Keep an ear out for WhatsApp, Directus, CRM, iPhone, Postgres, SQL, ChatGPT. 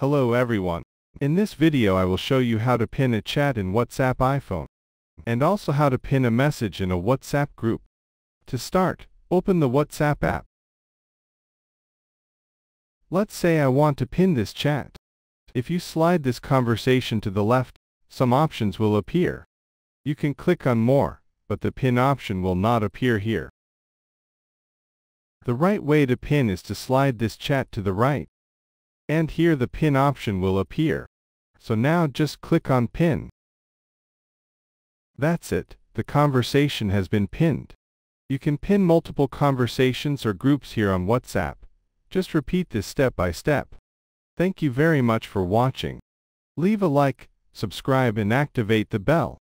Hello everyone. In this video I will show you how to pin a chat in WhatsApp iPhone, and also how to pin a message in a WhatsApp group. To start, open the WhatsApp app. Let's say I want to pin this chat. If you slide this conversation to the left, some options will appear. You can click on more, but the pin option will not appear here. The right way to pin is to slide this chat to the right. And here the pin option will appear. So now just click on pin. That's it, the conversation has been pinned. You can pin multiple conversations or groups here on WhatsApp. Just repeat this step by step. Thank you very much for watching. Leave a like, subscribe and activate the bell.